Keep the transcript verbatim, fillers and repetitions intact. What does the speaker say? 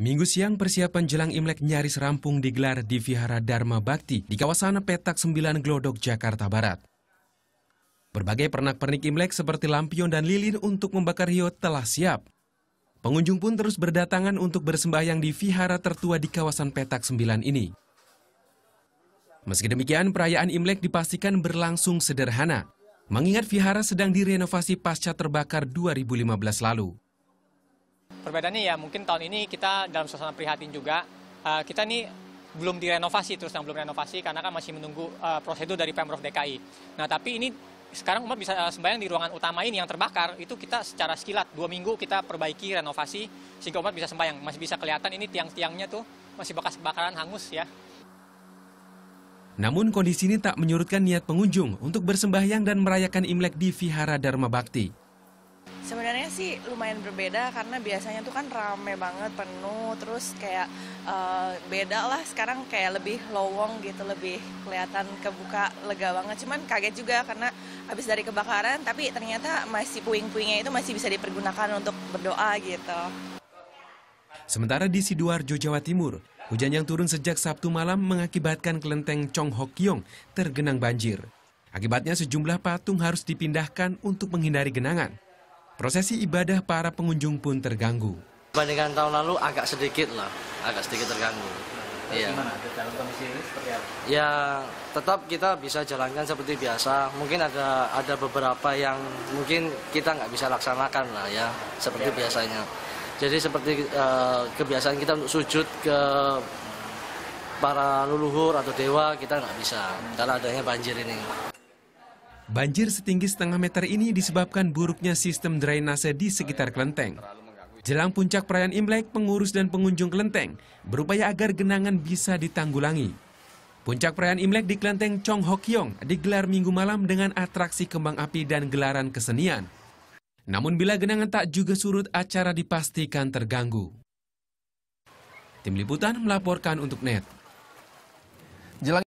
Minggu siang persiapan jelang Imlek nyaris rampung digelar di Vihara Dharma Bakti di kawasan Petak sembilan Glodok, Jakarta Barat. Berbagai pernak-pernik Imlek seperti lampion dan lilin untuk membakar hiyo telah siap. Pengunjung pun terus berdatangan untuk bersembahyang di vihara tertua di kawasan Petak sembilan ini. Meski demikian, perayaan Imlek dipastikan berlangsung sederhana, mengingat vihara sedang direnovasi pasca terbakar dua ribu lima belas lalu. Perbedaannya ya mungkin tahun ini kita dalam suasana prihatin juga, uh, kita nih belum direnovasi terus yang belum renovasi karena kan masih menunggu uh, prosedur dari Pemprov D K I. Nah tapi ini sekarang umat bisa sembahyang di ruangan utama ini yang terbakar, itu kita secara sekilat dua minggu kita perbaiki renovasi sehingga umat bisa sembahyang. Masih bisa kelihatan ini tiang-tiangnya tuh masih bekas kebakaran hangus ya. Namun kondisi ini tak menyurutkan niat pengunjung untuk bersembahyang dan merayakan Imlek di Vihara Dharma Bakti. Sebenarnya sih lumayan berbeda karena biasanya tuh kan rame banget, penuh, terus kayak uh, beda lah sekarang, kayak lebih lowong gitu, lebih kelihatan kebuka, lega banget. Cuman kaget juga karena habis dari kebakaran tapi ternyata masih puing-puingnya itu masih bisa dipergunakan untuk berdoa gitu. Sementara di Sidoarjo, Jawa Timur, hujan yang turun sejak Sabtu malam mengakibatkan kelenteng Chong Hok Kiong tergenang banjir. Akibatnya sejumlah patung harus dipindahkan untuk menghindari genangan. Prosesi ibadah para pengunjung pun terganggu. Dibandingkan tahun lalu agak sedikit lah, agak sedikit terganggu. Iya. Gimana dalam kondisi ini seperti apa? Ya tetap kita bisa jalankan seperti biasa. Mungkin ada ada beberapa yang mungkin kita nggak bisa laksanakan lah ya, seperti ya. biasanya. Jadi seperti uh, kebiasaan kita untuk sujud ke para leluhur atau dewa kita nggak bisa karena adanya banjir ini. Banjir setinggi setengah meter ini disebabkan buruknya sistem drainase di sekitar kelenteng. Jelang puncak perayaan Imlek, pengurus dan pengunjung kelenteng berupaya agar genangan bisa ditanggulangi. Puncak perayaan Imlek di kelenteng Chong Hok Yong digelar minggu malam dengan atraksi kembang api dan gelaran kesenian. Namun bila genangan tak juga surut, acara dipastikan terganggu. Tim Liputan melaporkan untuk Net.